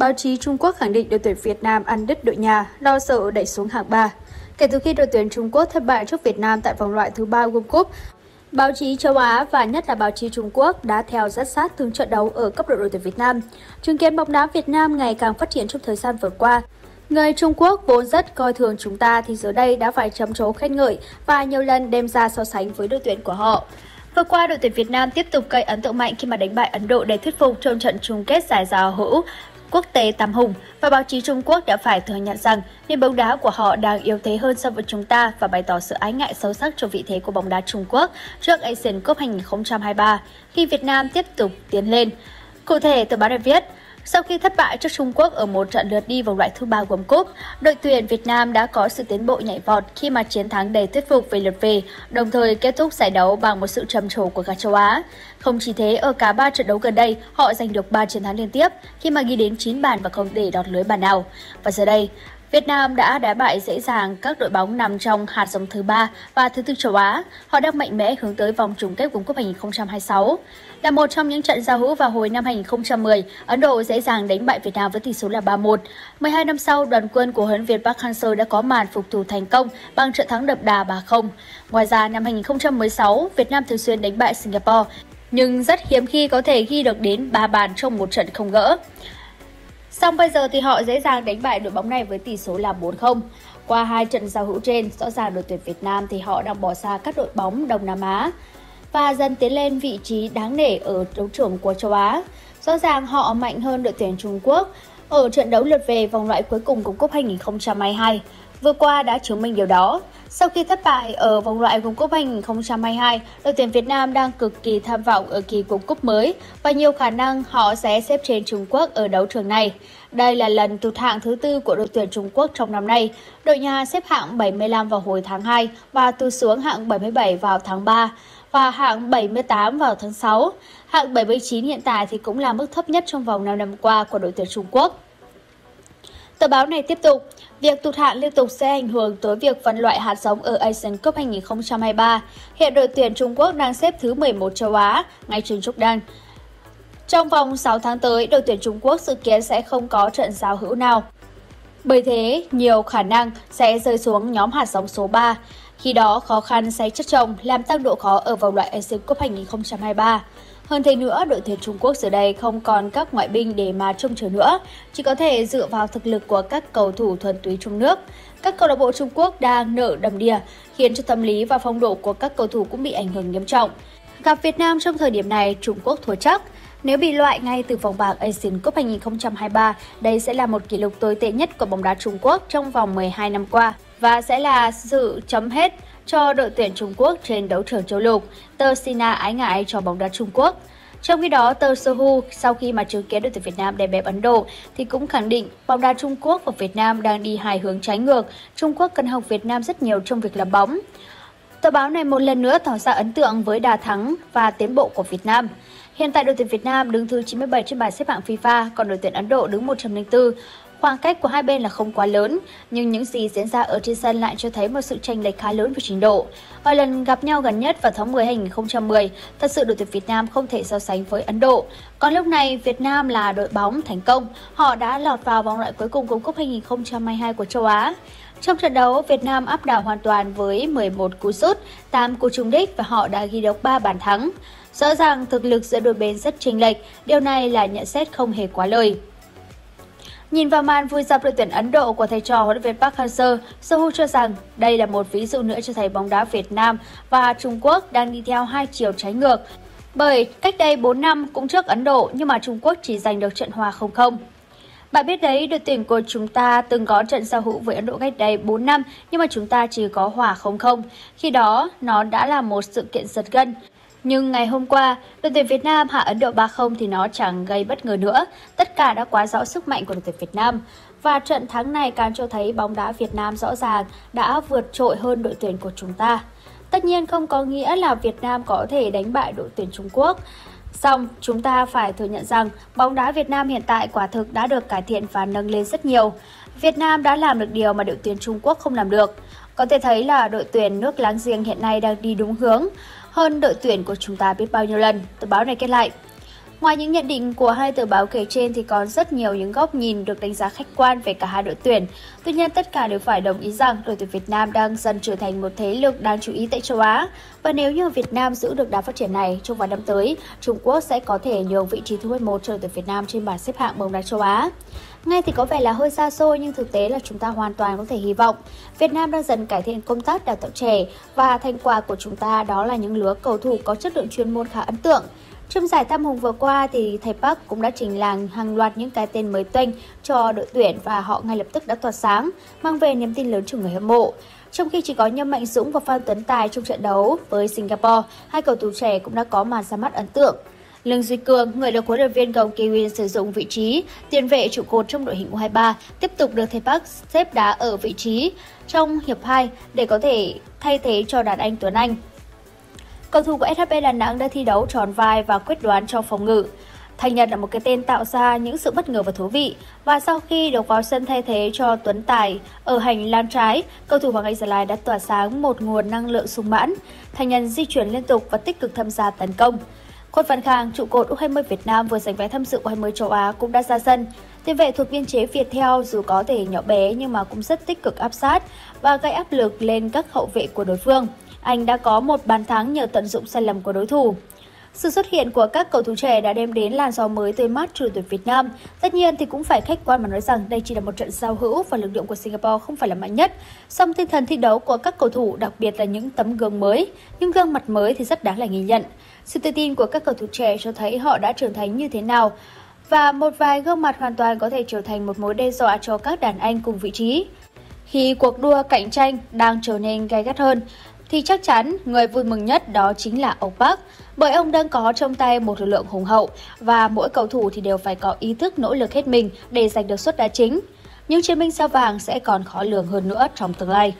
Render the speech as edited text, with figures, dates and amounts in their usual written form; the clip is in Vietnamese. Báo chí Trung Quốc khẳng định đội tuyển Việt Nam ăn đứt đội nhà, lo sợ đẩy xuống hạng 3. Kể từ khi đội tuyển Trung Quốc thất bại trước Việt Nam tại vòng loại thứ 3 World Cup, báo chí châu Á và nhất là báo chí Trung Quốc đã theo dõi sát từng trận đấu ở cấp độ đội tuyển Việt Nam. Chứng kiến bóng đá Việt Nam ngày càng phát triển trong thời gian vừa qua, người Trung Quốc vốn rất coi thường chúng ta thì giờ đây đã phải trầm trồ khen ngợi và nhiều lần đem ra so sánh với đội tuyển của họ. Vừa qua, đội tuyển Việt Nam tiếp tục gây ấn tượng mạnh khi mà đánh bại Ấn Độ để thuyết phục trong trận chung kết giải Giao hữu quốc tế Tam Hùng, và báo chí Trung Quốc đã phải thừa nhận rằng nền bóng đá của họ đang yếu thế hơn so với chúng ta và bày tỏ sự ái ngại sâu sắc cho vị thế của bóng đá Trung Quốc trước Asian Cup 2023 khi Việt Nam tiếp tục tiến lên. Cụ thể, tờ báo này viết, sau khi thất bại trước Trung Quốc ở một trận lượt đi vòng loại thứ 3 World Cup, đội tuyển Việt Nam đã có sự tiến bộ nhảy vọt khi mà chiến thắng đầy thuyết phục về lượt về, đồng thời kết thúc giải đấu bằng một sự trầm trồ của cả châu Á. Không chỉ thế, ở cả 3 trận đấu gần đây, họ giành được 3 chiến thắng liên tiếp khi mà ghi đến 9 bàn và không để lọt lưới bàn nào. Và giờ đây, Việt Nam đã đá bại dễ dàng các đội bóng nằm trong hạt giống thứ 3 và thứ 4 châu Á. Họ đang mạnh mẽ hướng tới vòng chung kết World Cup 2026. Là một trong những trận giao hữu vào hồi năm 2010, Ấn Độ dễ dàng đánh bại Việt Nam với tỷ số là 3-1. 12 năm sau, đoàn quân của huấn luyện viên Park Hang-seo đã có màn phục thù thành công bằng trận thắng đậm đà 3-0. Ngoài ra, năm 2016, Việt Nam thường xuyên đánh bại Singapore, nhưng rất hiếm khi có thể ghi được đến 3 bàn trong một trận không gỡ. Xong bây giờ thì họ dễ dàng đánh bại đội bóng này với tỷ số là 4-0. Qua 2 trận giao hữu trên, rõ ràng đội tuyển Việt Nam thì họ đang bỏ xa các đội bóng Đông Nam Á và dần tiến lên vị trí đáng nể ở đấu trường của châu Á. Rõ ràng họ mạnh hơn đội tuyển Trung Quốc ở trận đấu lượt về vòng loại cuối cùng của Cúp 2022. Vừa qua đã chứng minh điều đó. Sau khi thất bại ở vòng loại World Cup 2022, đội tuyển Việt Nam đang cực kỳ tham vọng ở kỳ World Cup mới và nhiều khả năng họ sẽ xếp trên Trung Quốc ở đấu trường này. Đây là lần tụt hạng thứ 4 của đội tuyển Trung Quốc trong năm nay. Đội nhà xếp hạng 75 vào hồi tháng 2 và tụt xuống hạng 77 vào tháng 3 và hạng 78 vào tháng 6. Hạng 79 hiện tại thì cũng là mức thấp nhất trong vòng 5 năm qua của đội tuyển Trung Quốc. Tờ báo này tiếp tục, việc tụt hạng liên tục sẽ ảnh hưởng tới việc phân loại hạt giống ở Asian Cup 2023. Hiện đội tuyển Trung Quốc đang xếp thứ 11 châu Á, ngay trên Jordan. Trong vòng 6 tháng tới, đội tuyển Trung Quốc dự kiến sẽ không có trận giao hữu nào. Bởi thế, nhiều khả năng sẽ rơi xuống nhóm hạt giống số 3. Khi đó, khó khăn sẽ chất chồng, làm tăng độ khó ở vòng loại Asian Cup 2023. Hơn thế nữa, đội tuyển Trung Quốc giờ đây không còn các ngoại binh để mà trông chờ nữa, chỉ có thể dựa vào thực lực của các cầu thủ thuần túy trong nước. Các câu lạc bộ Trung Quốc đang nợ đầm đìa, khiến cho tâm lý và phong độ của các cầu thủ cũng bị ảnh hưởng nghiêm trọng. Gặp Việt Nam trong thời điểm này, Trung Quốc thua chắc. Nếu bị loại ngay từ vòng bảng Asian Cup 2023, đây sẽ là một kỷ lục tồi tệ nhất của bóng đá Trung Quốc trong vòng 12 năm qua và sẽ là sự chấm hết cho đội tuyển Trung Quốc trên đấu trường châu lục, tờ Sina ái ngại cho bóng đá Trung Quốc. Trong khi đó, tờ Sohu sau khi mà chứng kiến đội tuyển Việt Nam đè bẹp Ấn Độ thì cũng khẳng định bóng đá Trung Quốc và Việt Nam đang đi hai hướng trái ngược. Trung Quốc cần học Việt Nam rất nhiều trong việc làm bóng. Tờ báo này một lần nữa tỏ ra ấn tượng với đà thắng và tiến bộ của Việt Nam. Hiện tại đội tuyển Việt Nam đứng thứ 97 trên bảng xếp hạng FIFA, còn đội tuyển Ấn Độ đứng 104. Khoảng cách của hai bên là không quá lớn, nhưng những gì diễn ra ở trên sân lại cho thấy một sự chênh lệch khá lớn về trình độ. Ở lần gặp nhau gần nhất vào tháng 10 2010, thật sự đội tuyển Việt Nam không thể so sánh với Ấn Độ. Còn lúc này, Việt Nam là đội bóng thành công, họ đã lọt vào vòng loại cuối cùng của Cúp 2022 của châu Á. Trong trận đấu, Việt Nam áp đảo hoàn toàn với 11 cú sút, 8 cú trúng đích và họ đã ghi được 3 bàn thắng. Rõ ràng thực lực giữa đôi bên rất chênh lệch, điều này là nhận xét không hề quá lời. Nhìn vào màn vui dập đội tuyển Ấn Độ của thầy trò huấn luyện viên Park Hang-seo, Sohu cho rằng đây là một ví dụ nữa cho thấy bóng đá Việt Nam và Trung Quốc đang đi theo hai chiều trái ngược. Bởi cách đây 4 năm cũng trước Ấn Độ nhưng mà Trung Quốc chỉ giành được trận hòa 0-0. Bạn biết đấy, đội tuyển của chúng ta từng có trận giao hữu với Ấn Độ cách đây 4 năm nhưng mà chúng ta chỉ có hòa 0-0. Khi đó, nó đã là một sự kiện giật gân. Nhưng ngày hôm qua, đội tuyển Việt Nam hạ Ấn Độ 3-0 thì nó chẳng gây bất ngờ nữa. Tất cả đã quá rõ sức mạnh của đội tuyển Việt Nam. Và trận thắng này càng cho thấy bóng đá Việt Nam rõ ràng đã vượt trội hơn đội tuyển của chúng ta. Tất nhiên không có nghĩa là Việt Nam có thể đánh bại đội tuyển Trung Quốc. Song, chúng ta phải thừa nhận rằng bóng đá Việt Nam hiện tại quả thực đã được cải thiện và nâng lên rất nhiều. Việt Nam đã làm được điều mà đội tuyển Trung Quốc không làm được. Có thể thấy là đội tuyển nước láng giềng hiện nay đang đi đúng hướng hơn đội tuyển của chúng ta biết bao nhiêu lần, tờ báo này kết lại. Ngoài những nhận định của hai tờ báo kể trên thì có rất nhiều những góc nhìn được đánh giá khách quan về cả hai đội tuyển. Tuy nhiên, tất cả đều phải đồng ý rằng đội tuyển Việt Nam đang dần trở thành một thế lực đáng chú ý tại châu Á. Và nếu như Việt Nam giữ được đà phát triển này trong vài năm tới, Trung Quốc sẽ có thể nhường vị trí thứ 11 cho đội tuyển Việt Nam trên bảng xếp hạng bóng đá châu Á. Nghe thì có vẻ là hơi xa xôi nhưng thực tế là chúng ta hoàn toàn có thể hy vọng. Việt Nam đang dần cải thiện công tác đào tạo trẻ và thành quả của chúng ta đó là những lứa cầu thủ có chất lượng chuyên môn khá ấn tượng. Trong giải Tam Hùng vừa qua thì thầy Park cũng đã trình làng hàng loạt những cái tên mới toanh cho đội tuyển và họ ngay lập tức đã tỏa sáng, mang về niềm tin lớn cho người hâm mộ. Trong khi chỉ có Nhâm Mạnh Dũng và Phan Tuấn Tài trong trận đấu với Singapore, hai cầu thủ trẻ cũng đã có màn ra mắt ấn tượng. Lương Duy Cường, người được huấn luyện viên gốc Kiwi sử dụng vị trí tiền vệ trụ cột trong đội hình U23, tiếp tục được thầy Park xếp đá ở vị trí trong hiệp 2 để có thể thay thế cho đàn anh Tuấn Anh. Cầu thủ của SHB Đà Nẵng đã thi đấu tròn vai và quyết đoán trong phòng ngự. Thành Nhân là một cái tên tạo ra những sự bất ngờ và thú vị. Và sau khi được vào sân thay thế cho Tuấn Tài ở hành lang trái, cầu thủ Hoàng Anh Gia Lai đã tỏa sáng một nguồn năng lượng sung mãn. Thành Nhân di chuyển liên tục và tích cực tham gia tấn công. Khuất Văn Khang, trụ cột U20 Việt Nam vừa giành vé tham dự U20 châu Á cũng đã ra sân. Tiền vệ thuộc biên chế Viettel dù có thể nhỏ bé nhưng mà cũng rất tích cực áp sát và gây áp lực lên các hậu vệ của đối phương. Anh đã có một bàn thắng nhờ tận dụng sai lầm của đối thủ. Sự xuất hiện của các cầu thủ trẻ đã đem đến làn gió mới tươi mát cho đội tuyển Việt Nam. Tất nhiên thì cũng phải khách quan mà nói rằng đây chỉ là một trận giao hữu và lực lượng của Singapore không phải là mạnh nhất. Song tinh thần thi đấu của các cầu thủ, đặc biệt là những tấm gương mới, những gương mặt mới thì rất đáng là ghi nhận. Sự tự tin của các cầu thủ trẻ cho thấy họ đã trưởng thành như thế nào và một vài gương mặt hoàn toàn có thể trở thành một mối đe dọa cho các đàn anh cùng vị trí. Khi cuộc đua cạnh tranh đang trở nên gay gắt hơn, thì chắc chắn người vui mừng nhất đó chính là ông Park, bởi ông đang có trong tay một lực lượng hùng hậu và mỗi cầu thủ thì đều phải có ý thức nỗ lực hết mình để giành được suất đá chính. Những chiến binh sao vàng sẽ còn khó lường hơn nữa trong tương lai.